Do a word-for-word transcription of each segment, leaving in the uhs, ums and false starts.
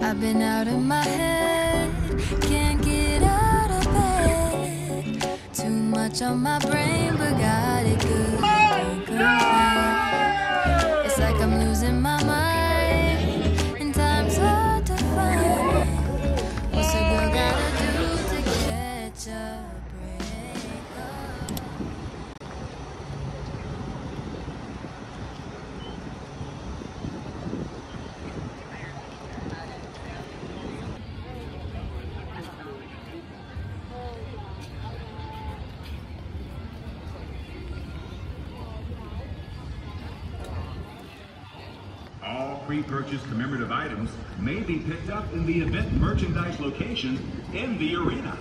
I've been out of my head, can't get out of bed. Too much on my brain, but got it good. Oh, no! It's like I'm losing my mind, and time's hard to find. What's a girl gotta do to catch a break? Pre-purchased commemorative items may be picked up in the event merchandise locations in the arena.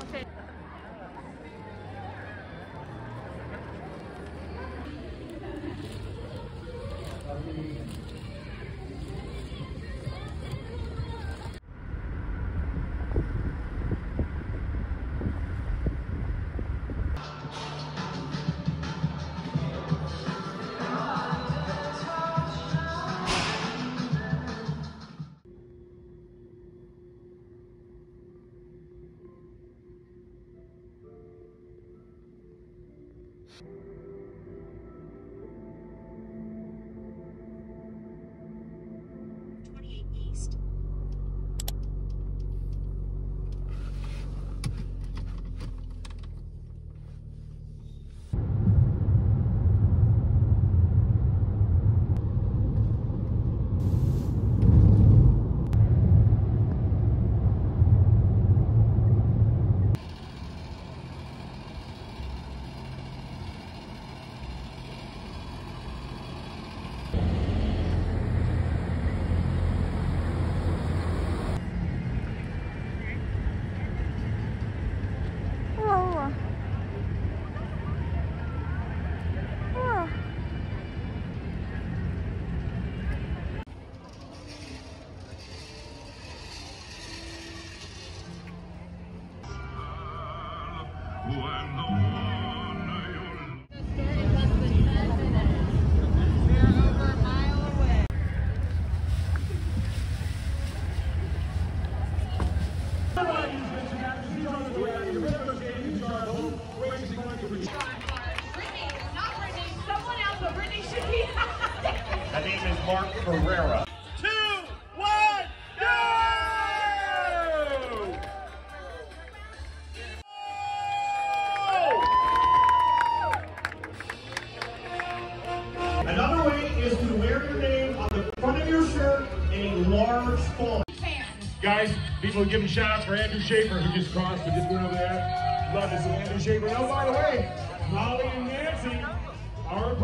Okay. Larry Fuller. Guys, people are giving shout outs for Andrew Schaefer, who just crossed, who just went over there. Love this Andrew Schaefer. Oh, by the way, Molly and Nancy are... Oh,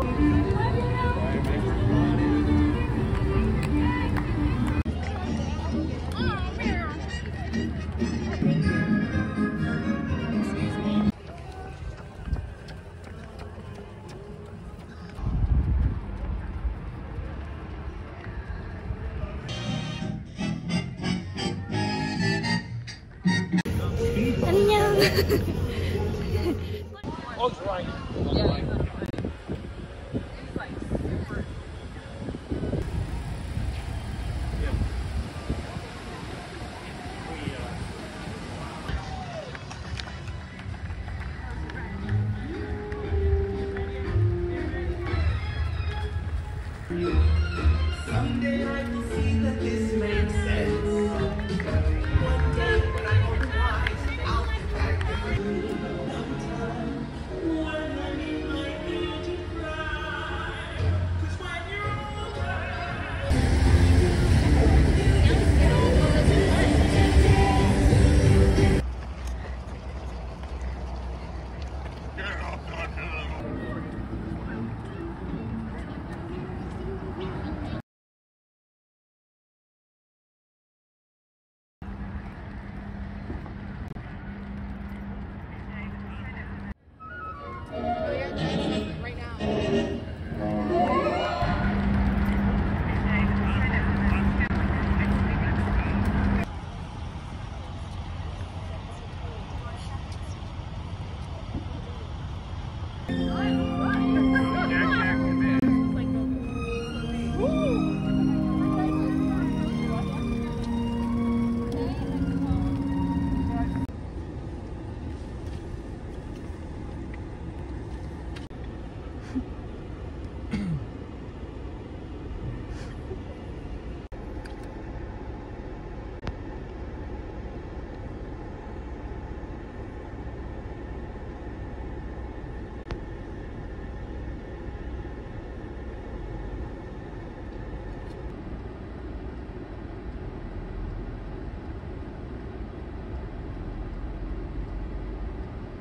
it's right. It's yeah, right. It's like super. Yeah. We, uh... Someday I can see that this makes sense.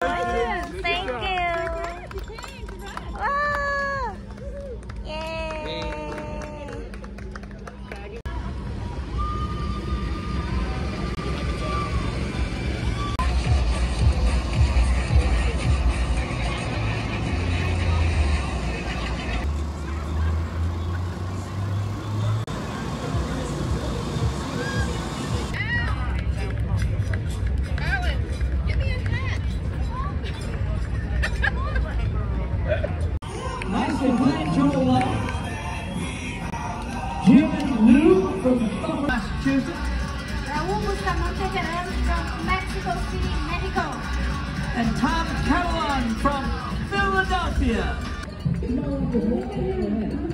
Thank you. Thank you. You came. Congrats. Wow. Yay. Jim and Lou from Massachusetts. Raúl Mustamonte Carrera from Mexico City, Mexico. And Tom Carolan from Philadelphia.